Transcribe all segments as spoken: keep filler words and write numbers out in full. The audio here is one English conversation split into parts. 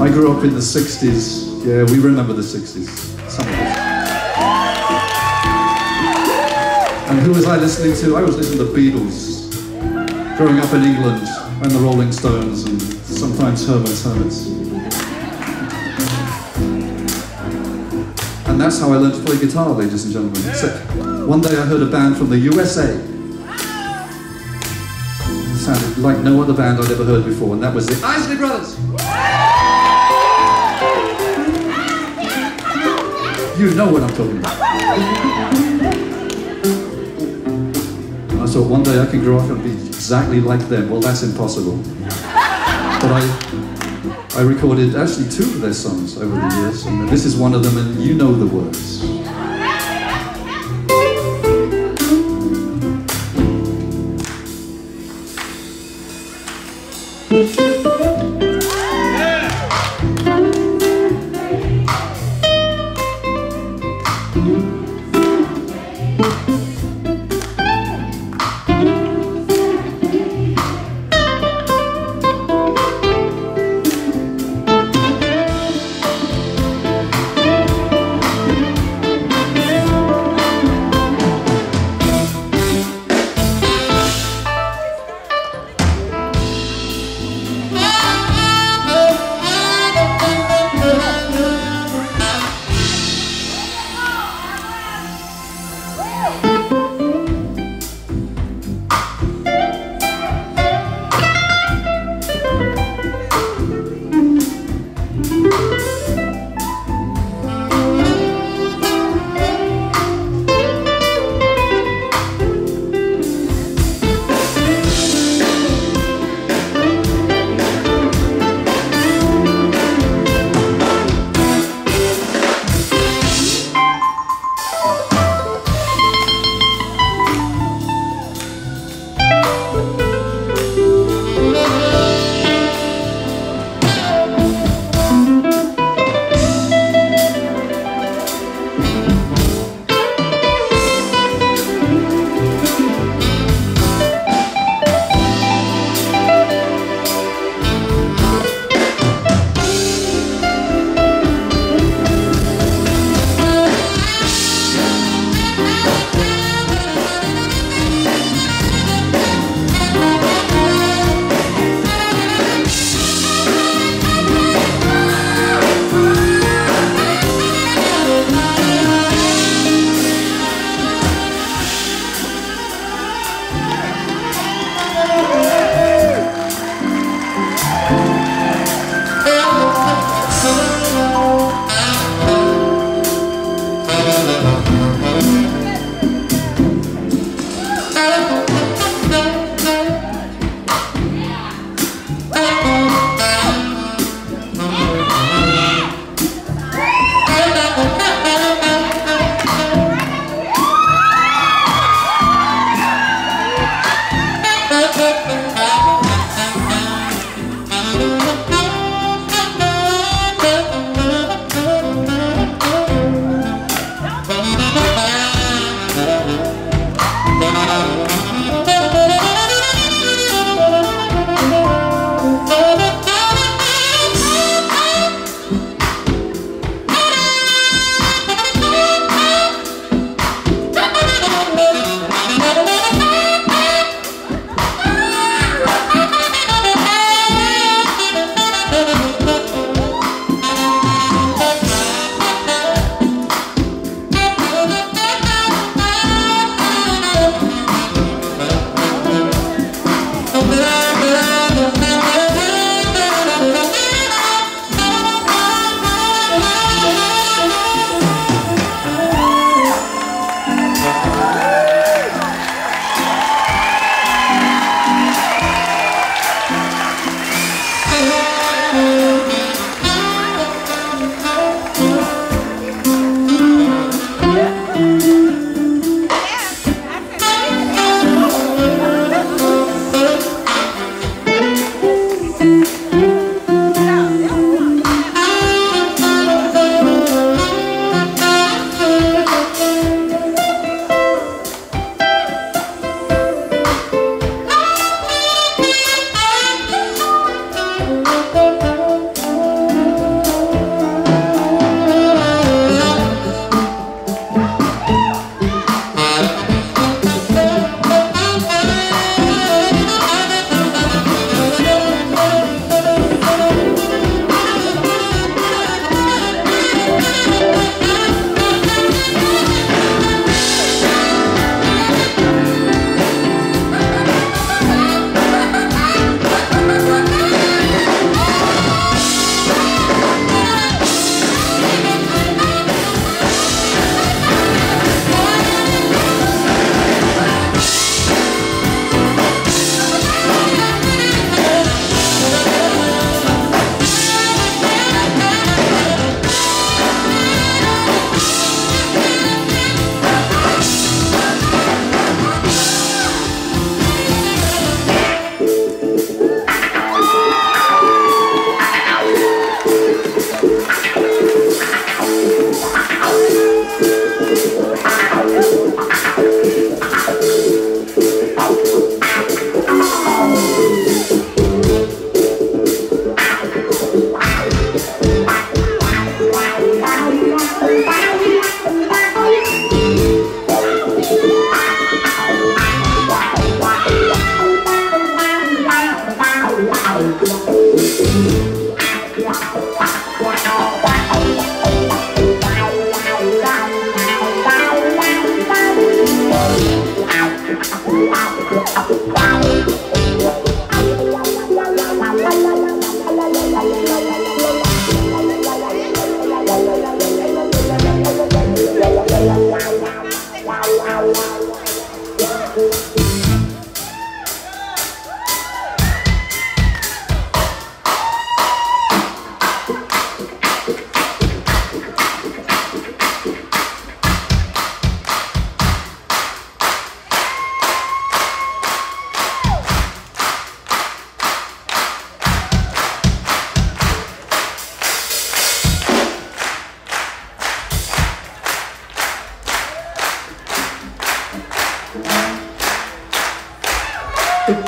I grew up in the sixties. Yeah, we remember the sixties. Some of us. And who was I listening to? I was listening to the Beatles. Growing up in England, and the Rolling Stones, and sometimes Herman's Hermits. And that's how I learned to play guitar, ladies and gentlemen. Except one day I heard a band from the U S A. Sounded like no other band I'd ever heard before, and that was the Isley Brothers. You know what I'm talking about. And I thought one day I can grow up and be exactly like them. Well, that's impossible. But I, I recorded actually two of their songs over the years, and this is one of them, and you know the words.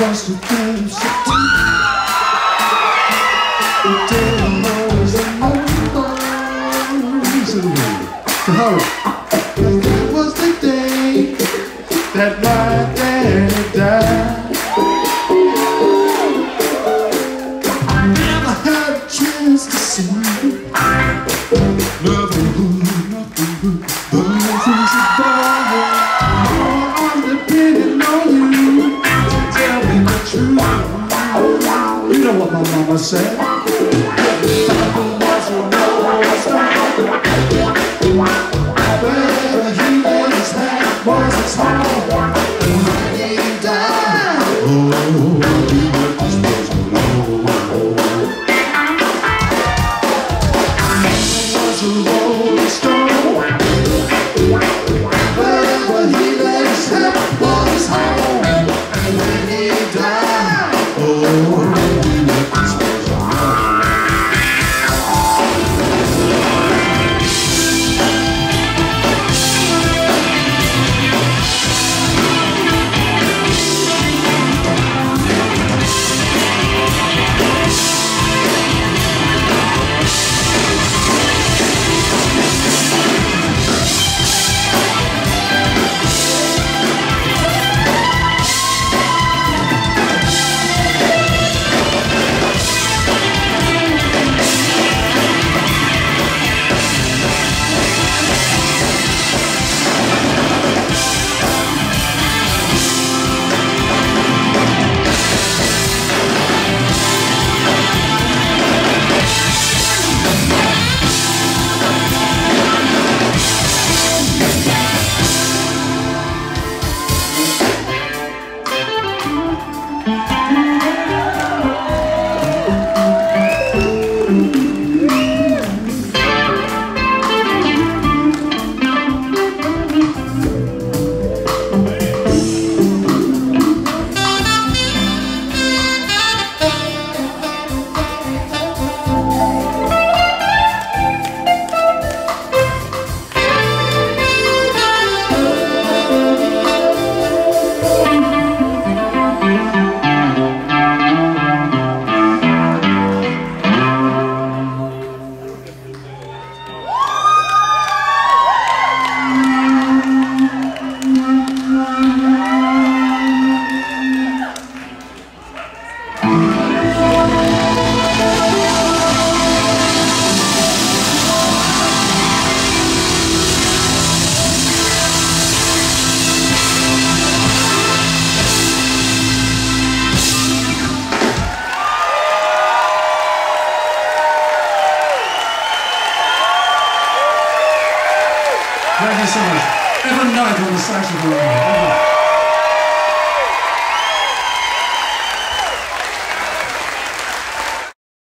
across the Thames City. Demos and rainbows. And it was the day that my dad died. I never had a chance to see nothing blue, nothing blue, blue things above. I'm depending on you to tell me the truth. You know what my mama said. Nothing was a rolling stone. Whether he was half was his home. When he died, oh, he was a rolling stone. Thank you so much. Every night on the saxophone.